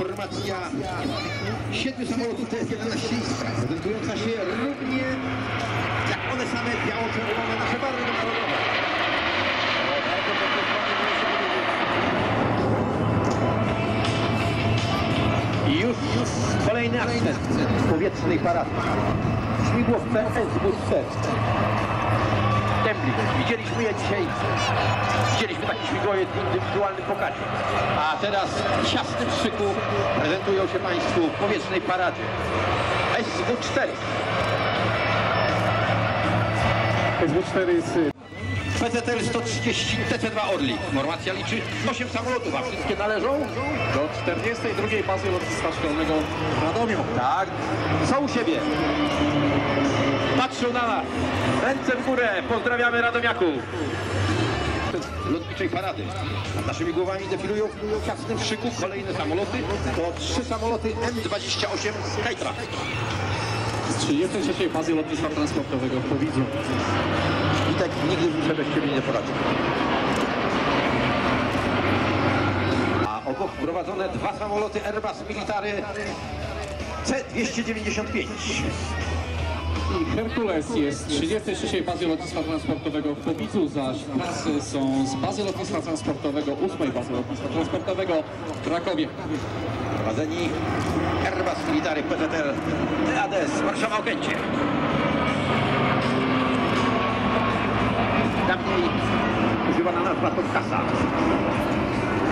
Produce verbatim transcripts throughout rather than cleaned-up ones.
formacja siedmiu samolotów T S jedenaście prezentująca się równie jak one same biało-czerwone nasze barwy narodowe. I już, już kolejny akcent powietrznej parady. Śmigłowce S W cztery. Widzieliśmy je dzisiaj, widzieliśmy taki śmigłowiec w indywidualnym pokazie. A teraz w ciasnym szyku prezentują się Państwu w powietrznej paradzie S W cztery. S W cztery jest... P Z T sto trzydzieści T C dwa Orlik. Formacja liczy osiem samolotów, a wszystkie należą do czterdziestej drugiej pasji lotnictwa szkolnego w Radomiu. Tak, są u siebie. Patrzą na nas. Ręce w górę. Pozdrawiamy Radomiaków. Lotniczej parady. Nad naszymi głowami defilują w ciasnym szyku kolejne samoloty. To trzy samoloty M dwadzieścia osiem Skytra. Z trzydziestej trzeciej fazy lotnictwa transportowego w Powidzu. Witek, nigdy w życiu bez Ciebie nie poradził. A obok prowadzone dwa samoloty Airbus Military C dwieście dziewięćdziesiąt pięć. I Hercules jest z trzydziestej trzeciej bazy lotnictwa transportowego w Powidzu, zaś pasy są z bazy lotnictwa transportowego, ósmej bazy lotnictwa transportowego w Krakowie. Prowadzeni Airbus Military P Z L T A D z Warszawa Okęcie. Dawniej używana nazwa to kasa.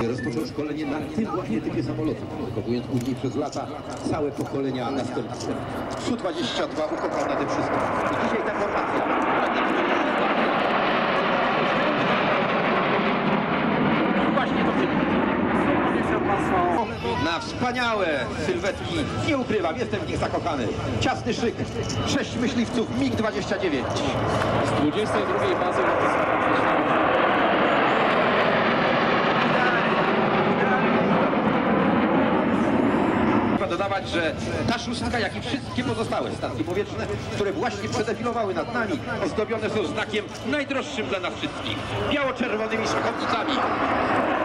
Rozpoczął szkolenie na tym właśnie typie samolotu, wychowując później przez lata całe pokolenia następców. S U dwadzieścia dwa ukopał na tym wszystkim. I dzisiaj ta formacja. Właśnie to wszystko. Na wspaniałe sylwetki. Nie ukrywam, jestem w nich zakochany. Ciasny szyk. Sześć myśliwców MiG dwadzieścia dziewięć. Z dwudziestej drugiej bazy dodawać, że ta szóstka, jak i wszystkie pozostałe statki powietrzne, które właśnie przedefilowały nad nami, ozdobione są znakiem najdroższym dla nas wszystkich, biało-czerwonymi szachownicami.